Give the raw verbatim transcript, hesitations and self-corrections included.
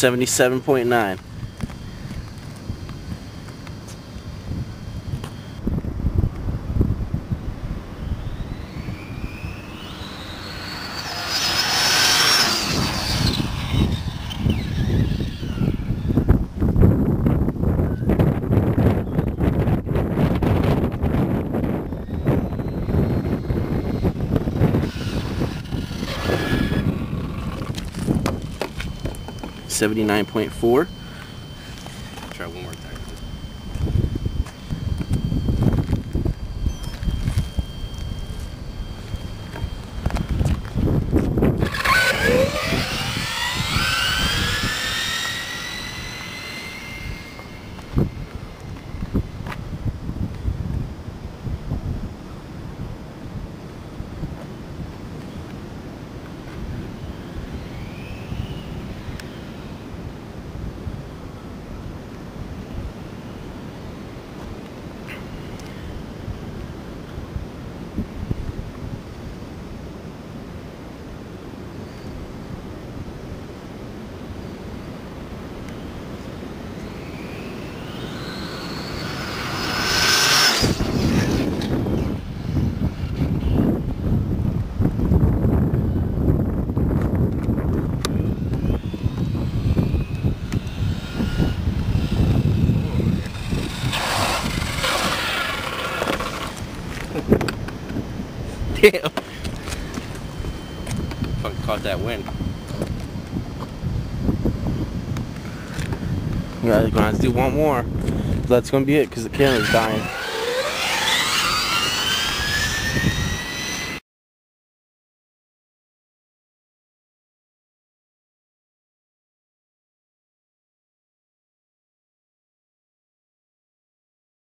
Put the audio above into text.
seventy-seven point nine. seventy-nine point four. Try one more time. Damn. Fucking caught that wind. We're gonna have to do one more. That's gonna be it because the camera's dying.